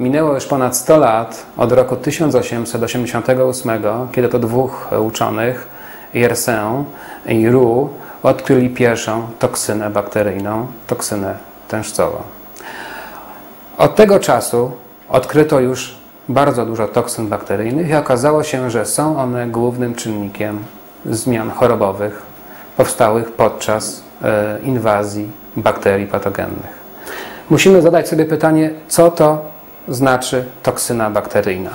Minęło już ponad 100 lat od roku 1888, kiedy to dwóch uczonych, Yersin i Roux, odkryli pierwszą toksynę bakteryjną, toksynę tężcową. Od tego czasu odkryto już bardzo dużo toksyn bakteryjnych i okazało się, że są one głównym czynnikiem zmian chorobowych powstałych podczas inwazji bakterii patogennych. Musimy zadać sobie pytanie, co to znaczy toksyna bakteryjna.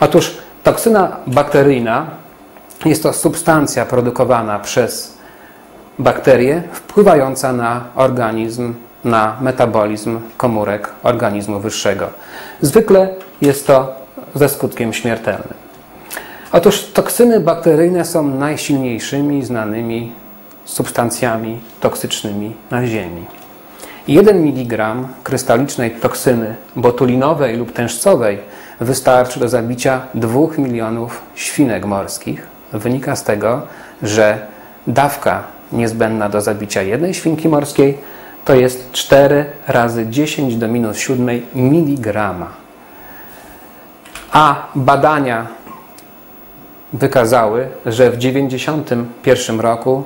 Otóż toksyna bakteryjna jest to substancja produkowana przez bakterie wpływająca na organizm, na metabolizm komórek organizmu wyższego. Zwykle jest to ze skutkiem śmiertelnym. Otóż toksyny bakteryjne są najsilniejszymi znanymi substancjami toksycznymi na Ziemi. 1 mg krystalicznej toksyny botulinowej lub tężcowej wystarczy do zabicia 2 milionów świnek morskich. Wynika z tego, że dawka niezbędna do zabicia jednej świnki morskiej to jest 4 × 10⁻⁷ mg. A badania wykazały, że w 1991 roku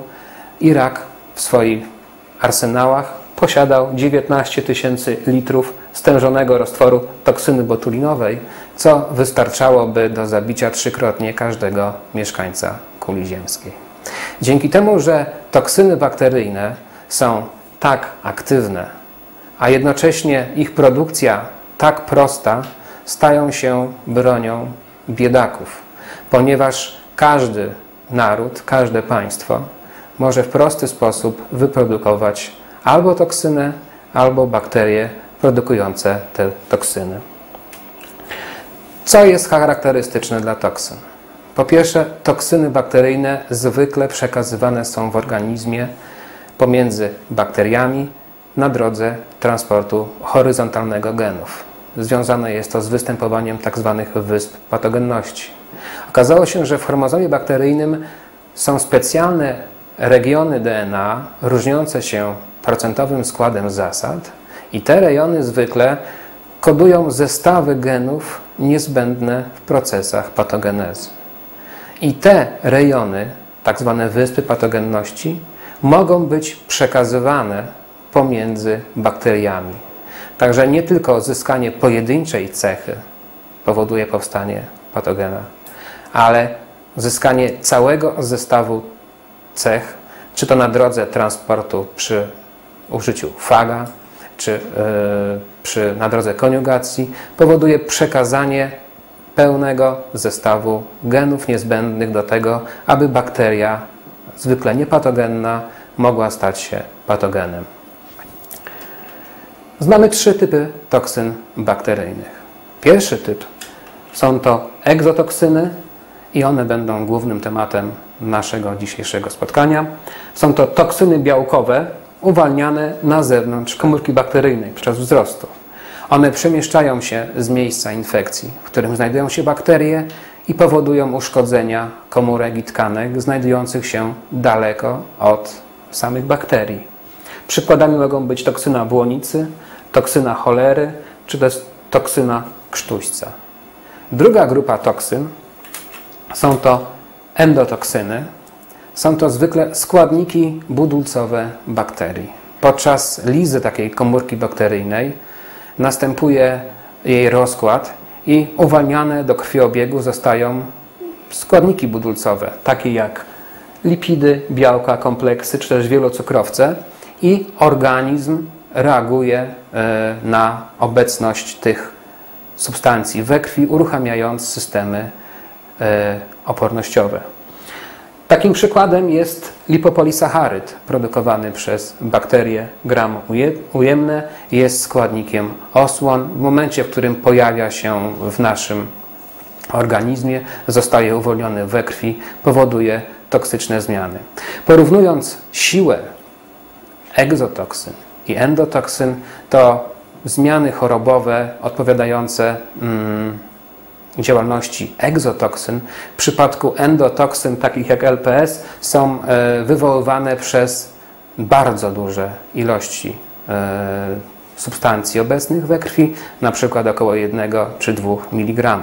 Irak w swoich arsenałach posiadał 19 tysięcy litrów stężonego roztworu toksyny botulinowej, co wystarczałoby do zabicia 3-krotnie każdego mieszkańca kuli ziemskiej. Dzięki temu, że toksyny bakteryjne są tak aktywne, a jednocześnie ich produkcja tak prosta, stają się bronią biedaków, ponieważ każdy naród, każde państwo może w prosty sposób wyprodukować albo toksynę, albo bakterie produkujące te toksyny. Co jest charakterystyczne dla toksyn? Po pierwsze, toksyny bakteryjne zwykle przekazywane są w organizmie pomiędzy bakteriami na drodze transportu horyzontalnego genów. Związane jest to z występowaniem tzw. wysp patogenności. Okazało się, że w chromozomie bakteryjnym są specjalne regiony DNA różniące się procentowym składem zasad i te rejony zwykle kodują zestawy genów niezbędne w procesach patogenezy. I te rejony, tzw. wyspy patogenności, mogą być przekazywane pomiędzy bakteriami. Także nie tylko uzyskanie pojedynczej cechy powoduje powstanie patogena, ale uzyskanie całego zestawu cech, czy to na drodze transportu przy użyciu faga, czy na drodze koniugacji, powoduje przekazanie pełnego zestawu genów niezbędnych do tego, aby bakteria, zwykle niepatogenna, mogła stać się patogenem. Znamy 3 typy toksyn bakteryjnych. Pierwszy typ są to egzotoksyny i one będą głównym tematem naszego dzisiejszego spotkania. Są to toksyny białkowe uwalniane na zewnątrz komórki bakteryjnej podczas wzrostu. One przemieszczają się z miejsca infekcji, w którym znajdują się bakterie i powodują uszkodzenia komórek i tkanek znajdujących się daleko od samych bakterii. Przykładami mogą być toksyna błonicy, toksyna cholery, czy też toksyna krztuśca. Druga grupa toksyn są to endotoksyny. Są to zwykle składniki budulcowe bakterii. Podczas lizy takiej komórki bakteryjnej następuje jej rozkład i uwalniane do krwiobiegu zostają składniki budulcowe, takie jak lipidy, białka, kompleksy, czy też wielocukrowce. I organizm reaguje na obecność tych substancji we krwi, uruchamiając systemy opornościowe. Takim przykładem jest lipopolisacharyd produkowany przez bakterie gram ujemne. Jest składnikiem osłon. W momencie, w którym pojawia się w naszym organizmie, zostaje uwolniony we krwi, powoduje toksyczne zmiany. Porównując siłę egzotoksyn i endotoksyn, to zmiany chorobowe odpowiadające działalności egzotoksyn. W przypadku endotoksyn, takich jak LPS, są wywoływane przez bardzo duże ilości substancji obecnych we krwi, np. około 1 czy 2 mg,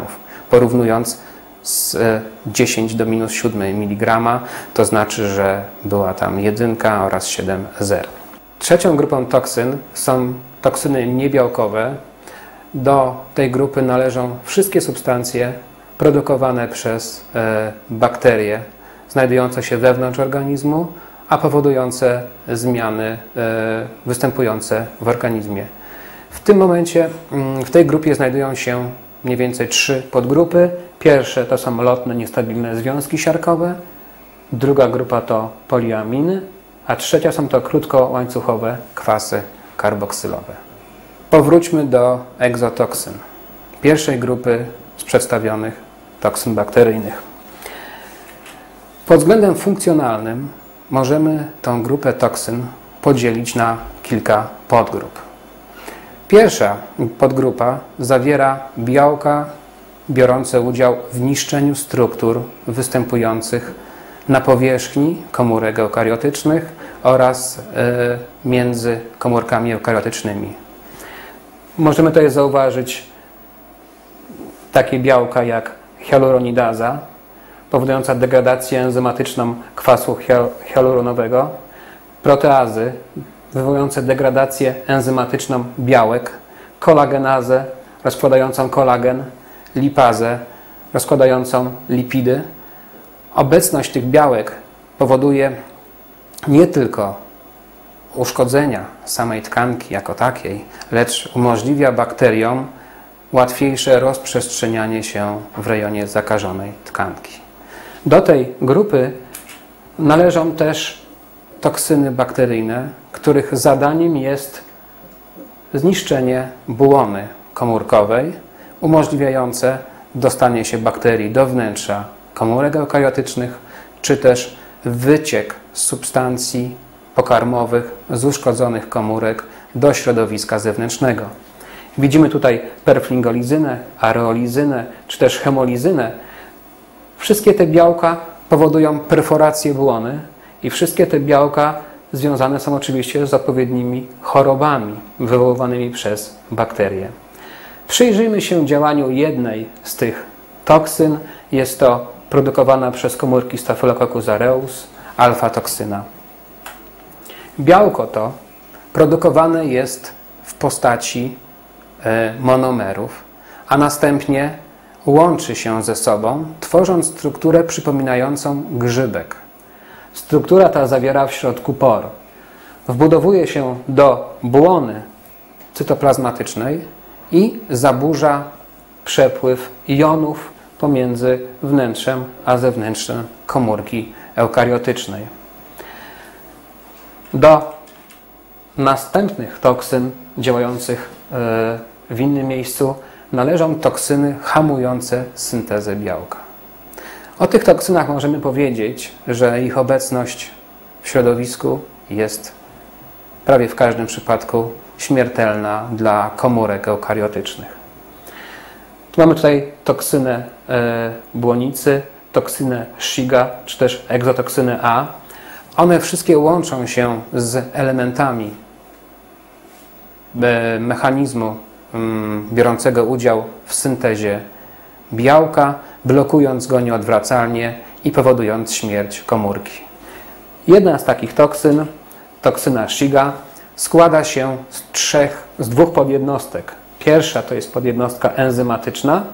porównując z 10 do minus 7 mg, to znaczy, że była tam 1 oraz 7 zer. Trzecią grupą toksyn są toksyny niebiałkowe. Do tej grupy należą wszystkie substancje produkowane przez bakterie znajdujące się wewnątrz organizmu, a powodujące zmiany występujące w organizmie. W tym momencie w tej grupie znajdują się mniej więcej 3 podgrupy. Pierwsze to samolotne, niestabilne związki siarkowe, druga grupa to poliaminy, a trzecia są to krótkołańcuchowe kwasy karboksylowe. Powróćmy do egzotoksyn, pierwszej grupy z przedstawionych toksyn bakteryjnych. Pod względem funkcjonalnym możemy tą grupę toksyn podzielić na kilka podgrup. Pierwsza podgrupa zawiera białka biorące udział w niszczeniu struktur występujących na powierzchni komórek eukariotycznych oraz między komórkami eukariotycznymi. Możemy tutaj zauważyć takie białka jak hialuronidaza, powodująca degradację enzymatyczną kwasu hialuronowego, proteazy wywołujące degradację enzymatyczną białek, kolagenazę rozkładającą kolagen, lipazę rozkładającą lipidy. Obecność tych białek powoduje nie tylko uszkodzenia samej tkanki jako takiej, lecz umożliwia bakteriom łatwiejsze rozprzestrzenianie się w rejonie zakażonej tkanki. Do tej grupy należą też toksyny bakteryjne, których zadaniem jest zniszczenie błony komórkowej, umożliwiające dostanie się bakterii do wnętrza komórek eukariotycznych, czy też wyciek substancji pokarmowych z uszkodzonych komórek do środowiska zewnętrznego. Widzimy tutaj perflingolyzynę, areolizynę, czy też hemolizynę. Wszystkie te białka powodują perforację błony i wszystkie te białka związane są oczywiście z odpowiednimi chorobami wywoływanymi przez bakterie. Przyjrzyjmy się działaniu jednej z tych toksyn. Jest to produkowana przez komórki Staphylococcus aureus alfa-toksyna. Białko to produkowane jest w postaci monomerów, a następnie łączy się ze sobą, tworząc strukturę przypominającą grzybek. Struktura ta zawiera w środku por. Wbudowuje się do błony cytoplazmatycznej i zaburza przepływ jonów pomiędzy wnętrzem a zewnętrzem komórki eukariotycznej. Do następnych toksyn działających w innym miejscu należą toksyny hamujące syntezę białka. O tych toksynach możemy powiedzieć, że ich obecność w środowisku jest prawie w każdym przypadku śmiertelna dla komórek eukariotycznych. Tu mamy tutaj toksynę błonicy, toksynę Shiga, czy też egzotoksynę A. One wszystkie łączą się z elementami mechanizmu biorącego udział w syntezie białka, blokując go nieodwracalnie i powodując śmierć komórki. Jedna z takich toksyn, toksyna Shiga, składa się z dwóch podjednostek. Pierwsza to jest podjednostka enzymatyczna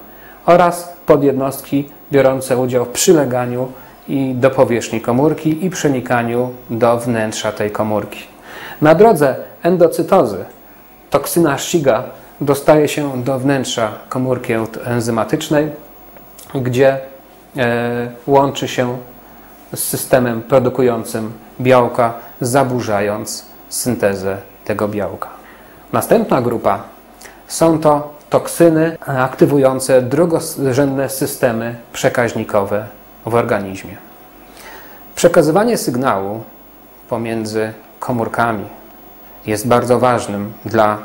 oraz podjednostki biorące udział w przyleganiu i do powierzchni komórki i przenikaniu do wnętrza tej komórki. Na drodze endocytozy toksyna Shiga dostaje się do wnętrza komórki enzymatycznej, gdzie łączy się z systemem produkującym białka, zaburzając syntezę tego białka. Następna grupa są to toksyny aktywujące drugorzędne systemy przekaźnikowe w organizmie. Przekazywanie sygnału pomiędzy komórkami jest bardzo ważnym dla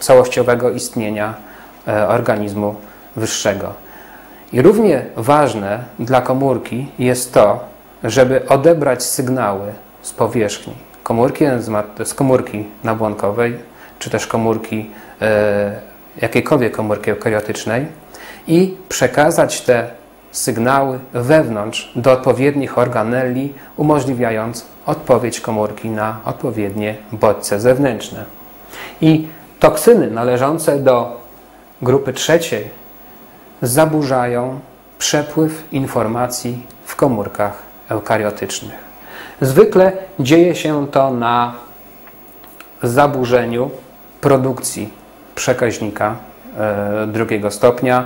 całościowego istnienia organizmu wyższego. I równie ważne dla komórki jest to, żeby odebrać sygnały z powierzchni komórki z komórki nabłonkowej, czy też komórki, jakiejkolwiek komórki eukariotycznej i przekazać te sygnały wewnątrz do odpowiednich organeli, umożliwiając odpowiedź komórki na odpowiednie bodźce zewnętrzne. I toksyny należące do grupy trzeciej zaburzają przepływ informacji w komórkach eukariotycznych. Zwykle dzieje się to na zaburzeniu produkcji przekaźnika drugiego stopnia.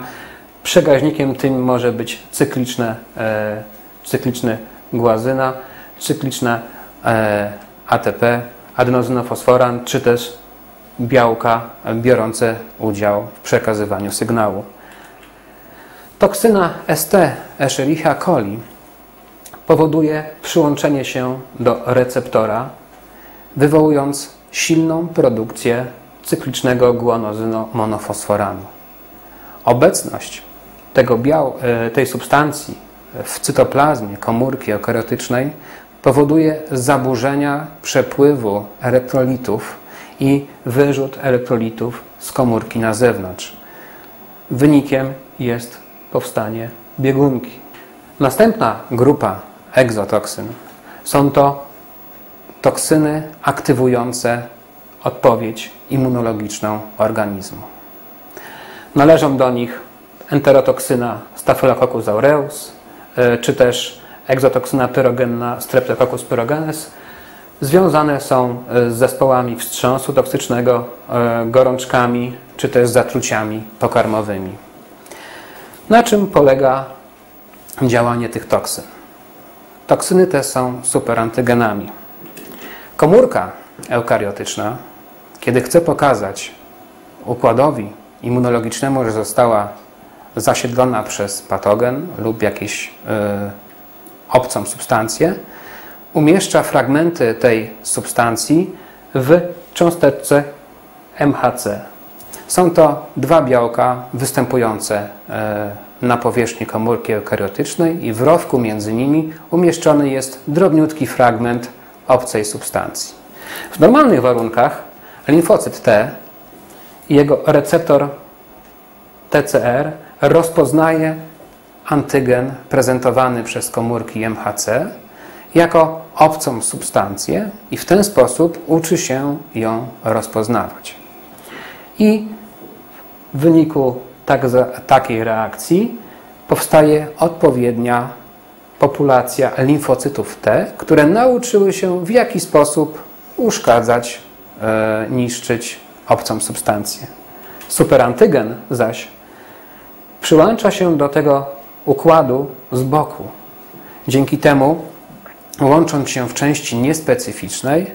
Przekaźnikiem tym może być cykliczny guazyna, cykliczne ATP, adenozynofosforan, czy też białka biorące udział w przekazywaniu sygnału. Toksyna ST, Escherichia coli, powoduje przyłączenie się do receptora, wywołując silną produkcję cyklicznego guanozynomonofosforanu. Obecność tej substancji w cytoplazmie komórki eukariotycznej powoduje zaburzenia przepływu elektrolitów i wyrzut elektrolitów z komórki na zewnątrz. Wynikiem jest powstanie biegunki. Następna grupa egzotoksyn są to toksyny aktywujące odpowiedź immunologiczną organizmu. Należą do nich enterotoksyna Staphylococcus aureus, czy też egzotoksyna pyrogenna Streptococcus pyrogenes. Związane są z zespołami wstrząsu toksycznego, gorączkami, czy też zatruciami pokarmowymi. Na czym polega działanie tych toksyn? Toksyny te są superantygenami. Komórka eukariotyczna, kiedy chce pokazać układowi immunologicznemu, że została zasiedlona przez patogen lub jakieś obcą substancję, umieszcza fragmenty tej substancji w cząsteczce MHC. Są to dwa białka występujące na powierzchni komórki eukariotycznej i w rowku między nimi umieszczony jest drobniutki fragment obcej substancji. W normalnych warunkach limfocyt T i jego receptor TCR rozpoznaje antygen prezentowany przez komórki MHC jako obcą substancję i w ten sposób uczy się ją rozpoznawać. I w wyniku takiej reakcji powstaje odpowiednia populacja limfocytów T, które nauczyły się w jaki sposób uszkadzać, niszczyć obcą substancję. Superantygen zaś przyłącza się do tego układu z boku. Dzięki temu, łącząc się w części niespecyficznej,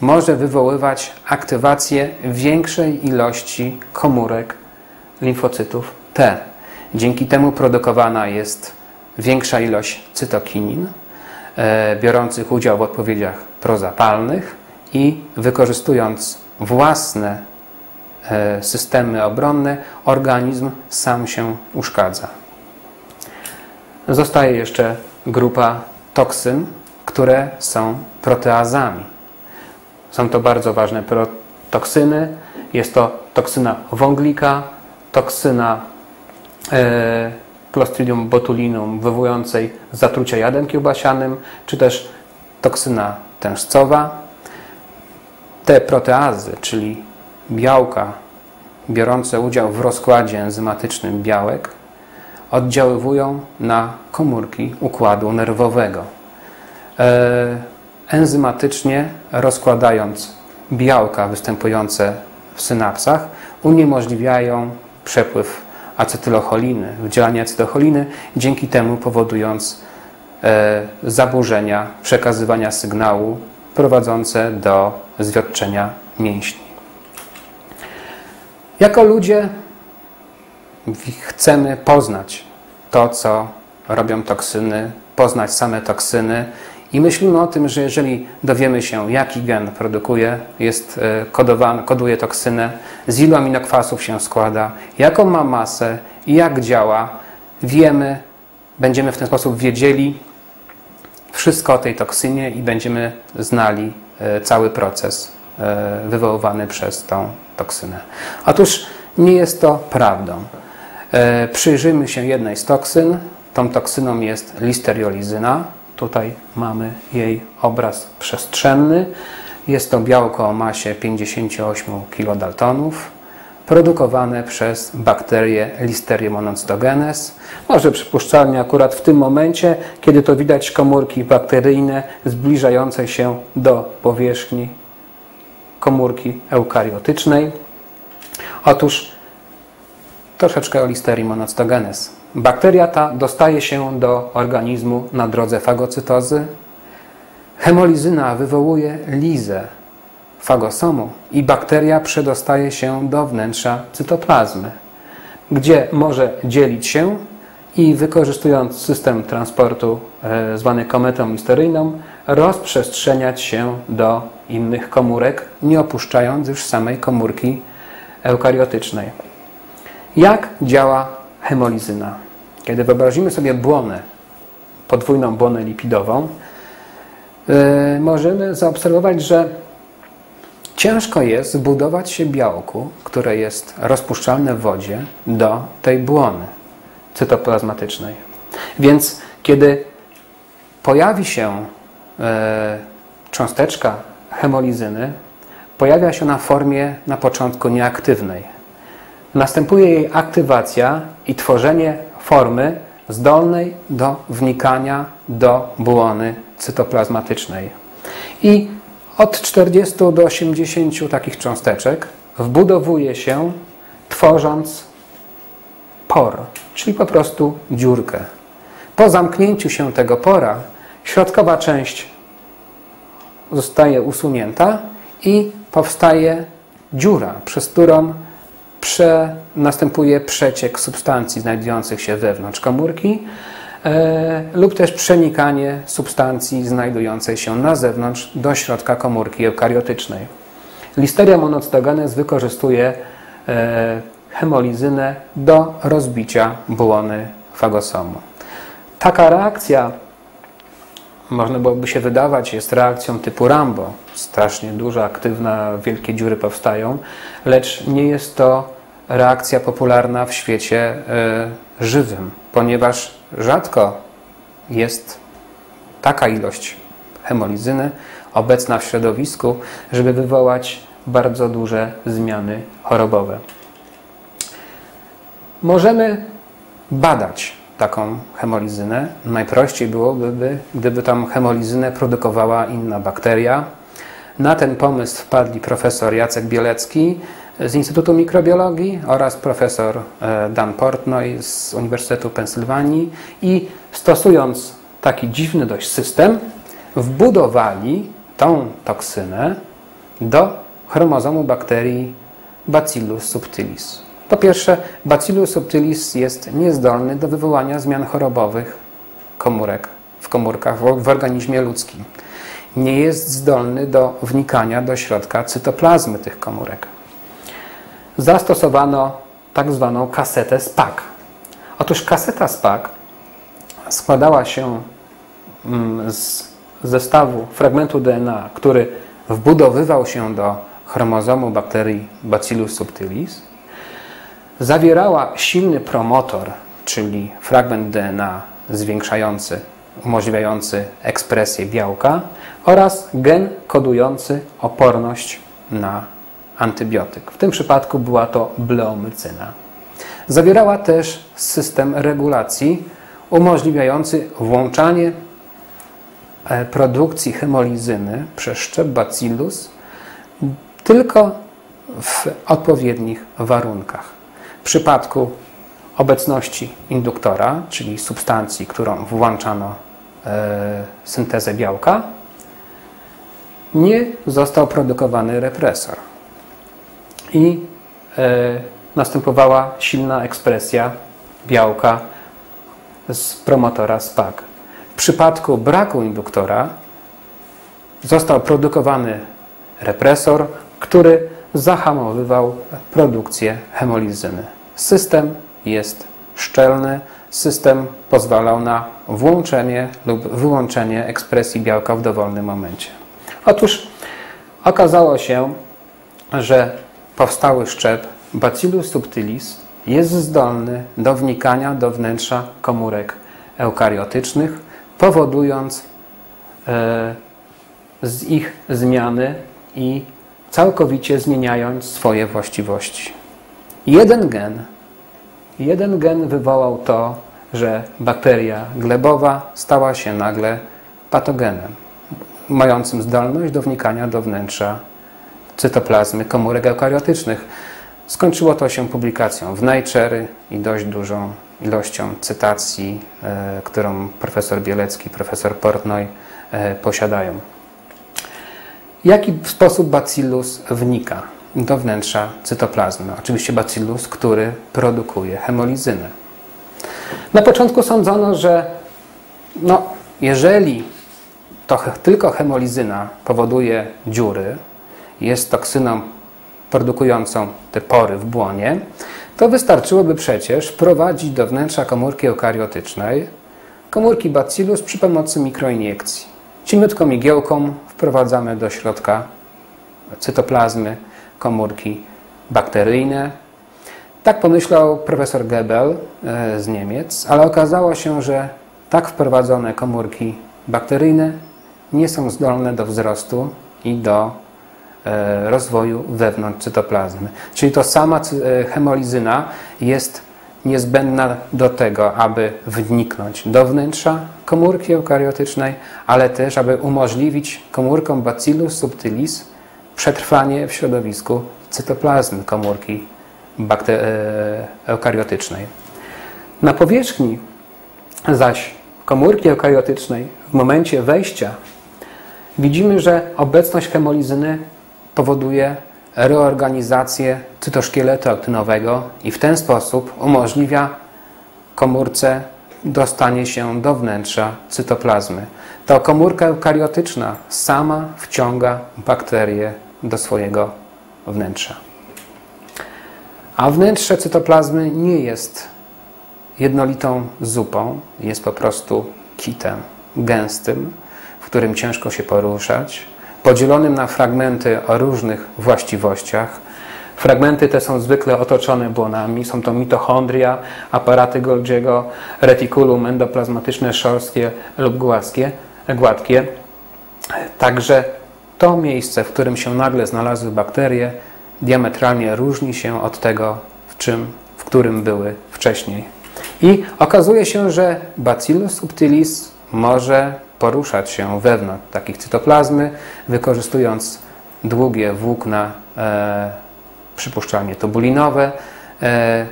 może wywoływać aktywację większej ilości komórek limfocytów T. Dzięki temu produkowana jest większa ilość cytokinin biorących udział w odpowiedziach prozapalnych i wykorzystując własne systemy obronne, organizm sam się uszkadza. Zostaje jeszcze grupa toksyn, które są proteazami. Są to bardzo ważne toksyny. Jest to toksyna wąglika, toksyna Clostridium botulinum wywołującej zatrucia jadem kiełbasianym, czy też toksyna tężcowa. Te proteazy, czyli białka biorące udział w rozkładzie enzymatycznym białek, oddziaływują na komórki układu nerwowego. Enzymatycznie rozkładając białka występujące w synapsach, uniemożliwiają przepływ acetylocholiny, wydzielanie acetylocholiny, dzięki temu powodując zaburzenia przekazywania sygnału prowadzące do zwiotczenia mięśni. Jako ludzie chcemy poznać to, co robią toksyny, poznać same toksyny i myślimy o tym, że jeżeli dowiemy się, jaki gen koduje toksynę, z ilu aminokwasów się składa, jaką ma masę i jak działa, będziemy w ten sposób wiedzieli wszystko o tej toksynie i będziemy znali cały proces wywoływany przez tą toksynę. Otóż nie jest to prawdą. Przyjrzyjmy się jednej z toksyn. Tą toksyną jest listeriolizyna. Tutaj mamy jej obraz przestrzenny. Jest to białko o masie 58 kilodaltonów, produkowane przez bakterię Listeria monocytogenes. Może przypuszczalnie akurat w tym momencie, kiedy to widać komórki bakteryjne zbliżające się do powierzchni komórki eukariotycznej. Otóż troszeczkę o Listerii monocytogenes. Bakteria ta dostaje się do organizmu na drodze fagocytozy. Hemolizyna wywołuje lizę fagosomu i bakteria przedostaje się do wnętrza cytoplazmy, gdzie może dzielić się i wykorzystując system transportu zwany kometą listeryjną rozprzestrzeniać się do innych komórek, nie opuszczając już samej komórki eukariotycznej. Jak działa hemolizyna? Kiedy wyobrazimy sobie błonę, podwójną błonę lipidową, możemy zaobserwować, że ciężko jest zbudować się białku, które jest rozpuszczalne w wodzie, do tej błony cytoplazmatycznej. Więc kiedy pojawi się cząsteczka hemolizyny, pojawia się ona w formie na początku nieaktywnej. Następuje jej aktywacja i tworzenie formy zdolnej do wnikania do błony cytoplazmatycznej. I od 40 do 80 takich cząsteczek wbudowuje się, tworząc por, czyli po prostu dziurkę. Po zamknięciu się tego pora środkowa część zostaje usunięta i powstaje dziura, przez którą następuje przeciek substancji znajdujących się wewnątrz komórki lub też przenikanie substancji znajdującej się na zewnątrz do środka komórki eukariotycznej. Listeria monocytogenes wykorzystuje hemolizynę do rozbicia błony fagosomu. Taka reakcja, można byłoby się wydawać, jest reakcją typu Rambo. Strasznie duża, aktywna, wielkie dziury powstają, lecz nie jest to reakcja popularna w świecie żywym, ponieważ rzadko jest taka ilość hemolizyny obecna w środowisku, żeby wywołać bardzo duże zmiany chorobowe. Możemy badać taką hemolizynę. Najprościej byłoby, gdyby tą hemolizynę produkowała inna bakteria. Na ten pomysł wpadli profesor Jacek Bielecki z Instytutu Mikrobiologii oraz profesor Dan Portnoy z Uniwersytetu Pensylwanii i stosując taki dziwny dość system wbudowali tą toksynę do chromozomu bakterii Bacillus subtilis. Po pierwsze, Bacillus subtilis jest niezdolny do wywołania zmian chorobowych komórek w komórkach w organizmie ludzkim. Nie jest zdolny do wnikania do środka cytoplazmy tych komórek. Zastosowano tak zwaną kasetę SPAC. Otóż kaseta SPAC składała się z zestawu fragmentu DNA, który wbudowywał się do chromozomu bakterii Bacillus subtilis, zawierała silny promotor, czyli fragment DNA zwiększający, umożliwiający ekspresję białka oraz gen kodujący oporność na antybiotyk. W tym przypadku była to bleomycyna. Zawierała też system regulacji umożliwiający włączanie produkcji hemolizyny przez szczep bacillus tylko w odpowiednich warunkach. W przypadku obecności induktora, czyli substancji, którą włączano syntezę białka, nie został produkowany represor. I następowała silna ekspresja białka z promotora SPAC. W przypadku braku induktora został produkowany represor, który zahamowywał produkcję hemolizyny. System jest szczelny. System pozwalał na włączenie lub wyłączenie ekspresji białka w dowolnym momencie. Otóż Okazało się, że powstały szczep Bacillus subtilis jest zdolny do wnikania do wnętrza komórek eukariotycznych, powodując z ich zmiany i całkowicie zmieniając swoje właściwości. Jeden gen wywołał to, że bakteria glebowa stała się nagle patogenem mającym zdolność do wnikania do wnętrza cytoplazmy komórek eukariotycznych. Skończyło to się publikacją w Nature i dość dużą ilością cytacji, którą profesor Bielecki, profesor Portnoy posiadają. W jaki sposób bacillus wnika do wnętrza cytoplazmy? Oczywiście bacillus, który produkuje hemolizynę. Na początku sądzono, że jeżeli to tylko hemolizyna powoduje dziury, jest toksyną produkującą te pory w błonie, to wystarczyłoby przecież wprowadzić do wnętrza komórki eukariotycznej komórki bacillus przy pomocy mikroiniekcji. Cieniutką igiełką wprowadzamy do środka cytoplazmy komórki bakteryjne. Tak pomyślał profesor Gebel z Niemiec, ale okazało się, że tak wprowadzone komórki bakteryjne nie są zdolne do wzrostu i do rozwoju wewnątrz cytoplazmy. Czyli to sama hemolizyna jest niezbędna do tego, aby wniknąć do wnętrza komórki eukariotycznej, ale też, aby umożliwić komórkom Bacillus subtilis przetrwanie w środowisku cytoplazmy komórki eukariotycznej. Na powierzchni zaś komórki eukariotycznej w momencie wejścia widzimy, że obecność hemolizyny powoduje reorganizację cytoszkieletu aktynowego i w ten sposób umożliwia komórce dostanie się do wnętrza cytoplazmy. To komórka eukariotyczna sama wciąga bakterie do swojego wnętrza. A wnętrze cytoplazmy nie jest jednolitą zupą, jest po prostu kitem gęstym, w którym ciężko się poruszać, podzielonym na fragmenty o różnych właściwościach. Fragmenty te są zwykle otoczone błonami, są to mitochondria, aparaty Golgiego, retikulum endoplazmatyczne szorstkie lub gładkie. Także to miejsce, w którym się nagle znalazły bakterie, diametralnie różni się od tego, w którym były wcześniej. I okazuje się, że Bacillus subtilis może poruszać się wewnątrz takich cytoplazmy, wykorzystując długie włókna, przypuszczalnie tubulinowe,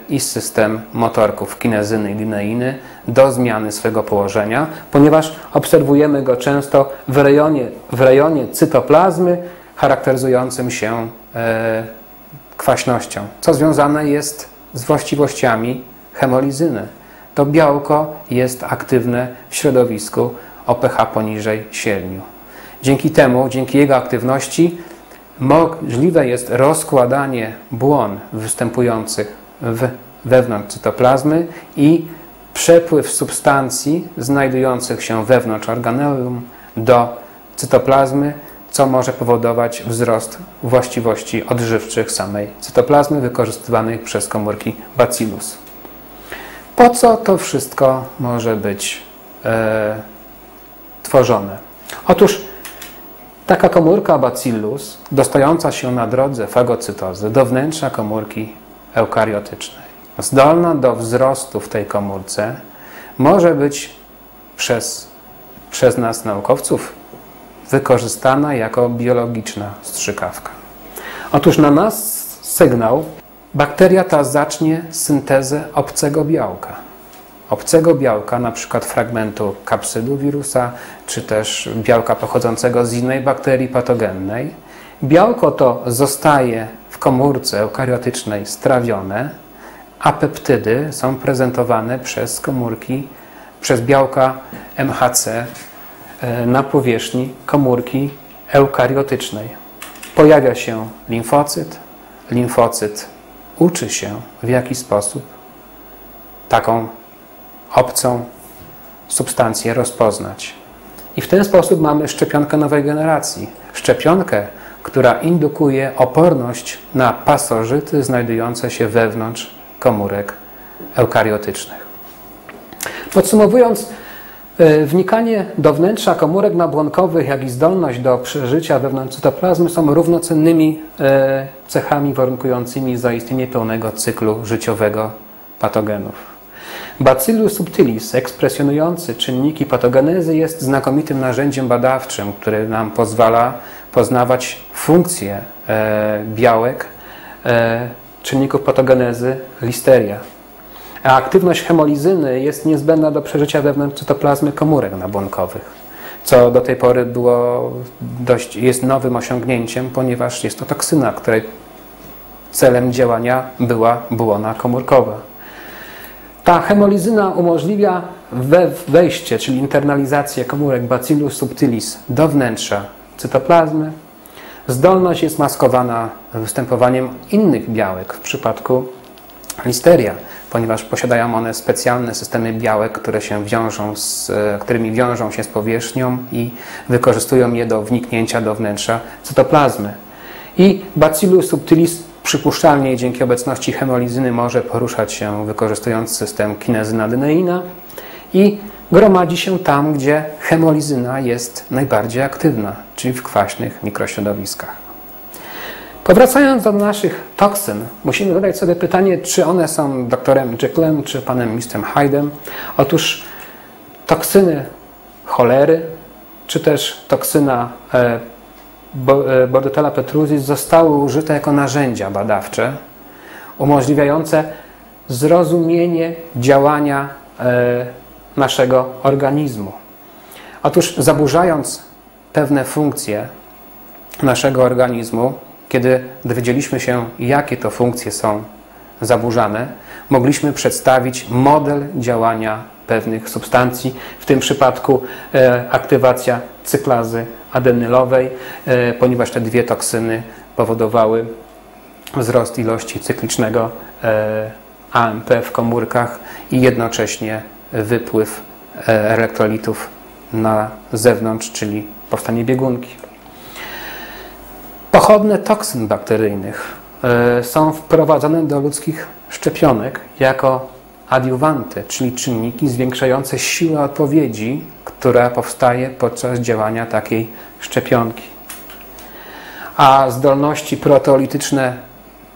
i system motorków kinezyny i lineiny do zmiany swego położenia, ponieważ obserwujemy go często w rejonie cytoplazmy charakteryzującym się kwaśnością, co związane jest z właściwościami hemolizyny. To białko jest aktywne w środowisku o pH poniżej 7. Dzięki temu, dzięki jego aktywności możliwe jest rozkładanie błon występujących wewnątrz cytoplazmy i przepływ substancji znajdujących się wewnątrz organelum do cytoplazmy, co może powodować wzrost właściwości odżywczych samej cytoplazmy wykorzystywanych przez komórki bacillus. Po co to wszystko może być tworzone? Otóż taka komórka bacillus dostająca się na drodze fagocytozy do wnętrza komórki eukariotycznej, zdolna do wzrostu w tej komórce, może być przez nas naukowców wykorzystana jako biologiczna strzykawka. Otóż na nas sygnał bakteria ta zacznie syntezę obcego białka, na przykład fragmentu kapsydu wirusa, czy też białka pochodzącego z innej bakterii patogennej. Białko to zostaje w komórce eukariotycznej strawione, a peptydy są prezentowane przez białka MHC na powierzchni komórki eukariotycznej. Pojawia się limfocyt. Limfocyt uczy się, w jaki sposób taką obcą substancję rozpoznać. I w ten sposób mamy szczepionkę nowej generacji. Szczepionkę, która indukuje oporność na pasożyty znajdujące się wewnątrz komórek eukariotycznych. Podsumowując, wnikanie do wnętrza komórek nabłonkowych, jak i zdolność do przeżycia wewnątrz cytoplazmy są równocennymi cechami warunkującymi zaistnienie pełnego cyklu życiowego patogenów. Bacillus subtilis, ekspresjonujący czynniki patogenezy, jest znakomitym narzędziem badawczym, które nam pozwala poznawać funkcję białek, czynników patogenezy listeria. A aktywność hemolizyny jest niezbędna do przeżycia wewnątrz cytoplazmy komórek nabłonkowych, co do tej pory było jest nowym osiągnięciem, ponieważ jest to toksyna, której celem działania była błona komórkowa. Ta hemolizyna umożliwia wejście, czyli internalizację komórek Bacillus subtilis do wnętrza cytoplazmy. Zdolność jest maskowana występowaniem innych białek w przypadku listeria, ponieważ posiadają one specjalne systemy białek, którymi wiążą się z powierzchnią i wykorzystują je do wniknięcia do wnętrza cytoplazmy. I Bacillus subtilis przypuszczalnie dzięki obecności hemolizyny może poruszać się wykorzystując system kinezyna-dyneina i gromadzi się tam, gdzie hemolizyna jest najbardziej aktywna, czyli w kwaśnych mikrośrodowiskach. Powracając do naszych toksyn, musimy zadać sobie pytanie, czy one są doktorem Jekyllem, czy panem Mr. Hyde'em. Otóż toksyny cholery, czy też toksyna Bordetella petrusis zostały użyte jako narzędzia badawcze umożliwiające zrozumienie działania naszego organizmu. Otóż zaburzając pewne funkcje naszego organizmu, kiedy dowiedzieliśmy się, jakie to funkcje są zaburzane, mogliśmy przedstawić model działania pewnych substancji, w tym przypadku aktywacja cyklazy adenylowej, ponieważ te dwie toksyny powodowały wzrost ilości cyklicznego AMP w komórkach i jednocześnie wypływ elektrolitów na zewnątrz, czyli powstanie biegunki. Pochodne toksyn bakteryjnych są wprowadzane do ludzkich szczepionek jako adiuwanty, czyli czynniki zwiększające siłę odpowiedzi, która powstaje podczas działania takiej szczepionki. A zdolności proteolityczne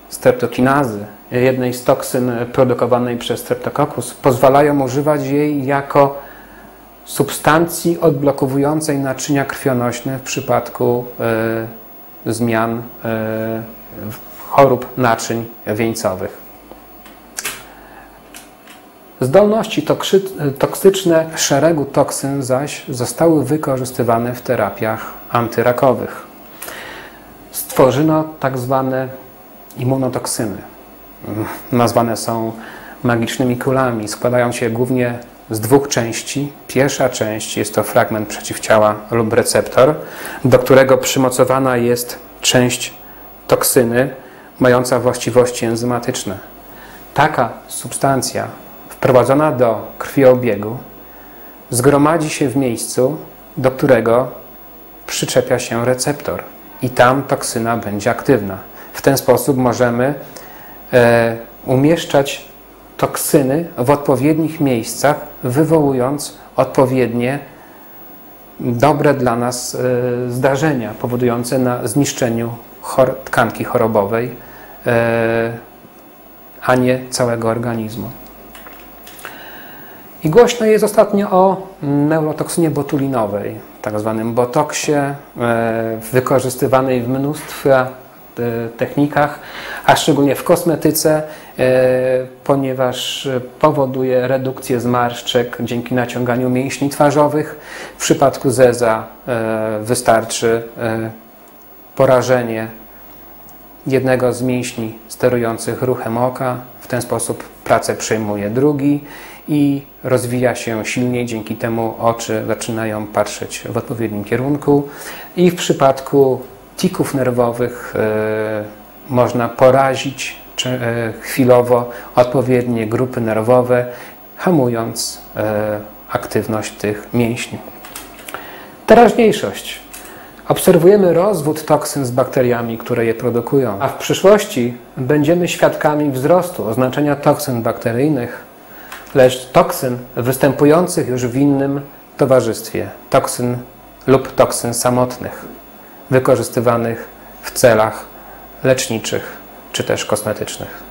streptokinazy, jednej z toksyn produkowanej przez Streptococcus, pozwalają używać jej jako substancji odblokowującej naczynia krwionośne w przypadku zmian chorób naczyń wieńcowych. Zdolności toksyczne szeregu toksyn zaś zostały wykorzystywane w terapiach antyrakowych. Stworzono tak zwane immunotoksyny. Nazwane są magicznymi kulami. Składają się głównie z dwóch części. Pierwsza część jest to fragment przeciwciała lub receptor, do którego przymocowana jest część toksyny mająca właściwości enzymatyczne. Taka substancja wprowadzona do krwiobiegu zgromadzi się w miejscu, do którego przyczepia się receptor i tam toksyna będzie aktywna. W ten sposób możemy umieszczać toksyny w odpowiednich miejscach, wywołując odpowiednie dobre dla nas zdarzenia powodujące na zniszczeniu tkanki chorobowej, a nie całego organizmu. I głośno jest ostatnio o neurotoksynie botulinowej, tak zwanym botoksie, wykorzystywanej w mnóstwa technikach, a szczególnie w kosmetyce, ponieważ powoduje redukcję zmarszczek dzięki naciąganiu mięśni twarzowych. W przypadku zeza wystarczy porażenie jednego z mięśni sterujących ruchem oka. W ten sposób pracę przejmuje drugi i rozwija się silniej, dzięki temu oczy zaczynają patrzeć w odpowiednim kierunku. I w przypadku tików nerwowych można porazić chwilowo odpowiednie grupy nerwowe, hamując aktywność tych mięśni. Teraźniejszość. obserwujemy rozwód toksyn z bakteriami, które je produkują, a w przyszłości będziemy świadkami wzrostu oznaczenia toksyn bakteryjnych, lecz toksyn występujących już w innym towarzystwie, toksyn lub toksyn samotnych, wykorzystywanych w celach leczniczych czy też kosmetycznych.